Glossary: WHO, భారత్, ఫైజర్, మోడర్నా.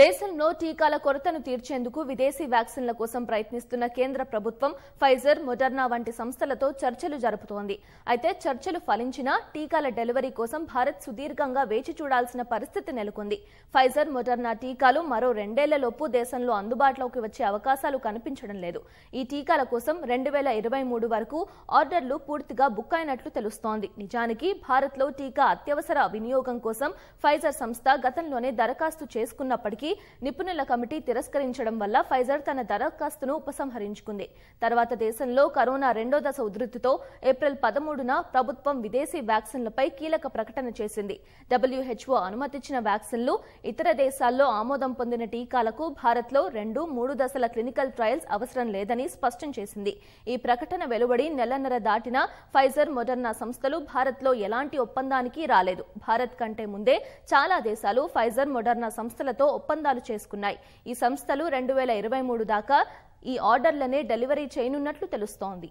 దేశంలో టీకాల కొరతను తీర్చేందుకు విదేశీ వ్యాక్సిన్ల కోసం ప్రయత్నిస్తున్న కేంద్ర ప్రభుత్వం ఫైజర్, మోడర్నా వంటి సంస్థలతో చర్చలు జరుపుతోంది. అయితే చర్చలు ఫలించినా టీకాల డెలివరీ కోసం భారత్ సుదీర్ఘంగా వేచి చూడాల్సిన పరిస్థితి నెలకొంది. ఫైజర్, మోడర్నా టీకాలు మరో 2 ఏళ్లలోపు దేశంలో అందుబాటులోకి వచ్చే అవకాశాలు కనిపించడం లేదు. ఈ టీకాల కోసం 2023 వరకు ఆర్డర్లు పూర్తిగా బుక్ అయినట్లు తెలుస్తోంది. నిజానికి భారత్లో టీకా అత్యవసర వినియోగం కోసం ఫైజర్ సంస్థ గతంలోనే దరఖాస్తు చేసుకున్నప్పటికీ నిపుణుల కమిటీ తిరస్కరించడం వల్ల ఫైజర్ తన దరఖాస్తును ఉపసంహరించుకుంది. తర్వాత దేశంలో కరోనా 2వ దశ ఉధృతితో ఏప్రిల్ 13న ప్రభుత్వం విదేశీ వ్యాక్సిన్లపై కీలక ప్రకటన చేసింది. WHO అనుమతించిన వ్యాక్సిన్లు, ఇతర దేశాల్లో ఆమోదం పొందిన టీకాలకు భారత్లో 2, 3 దశల క్లినికల్ ట్రయల్స్ అవసరం లేదని స్పష్టం చేసింది. ఈ ప్రకటన వెలువడి నెలన్నర దాటినా ఫైజర్, మోడర్నా సంస్థలు భారత్లో ఎలాంటి ఒప్పందానికి రాలేదు. భారత్ కంటే ముందే చాలా దేశాలు ఫైజర్, మోడర్నా సంస్థలతో ఒప్పందాలు చేసుకున్నాయి. ఈ సంస్థలు 2023 దాకా ఈ ఆర్డర్లనే డెలివరీ చేయనున్నట్లు తెలుస్తోంది.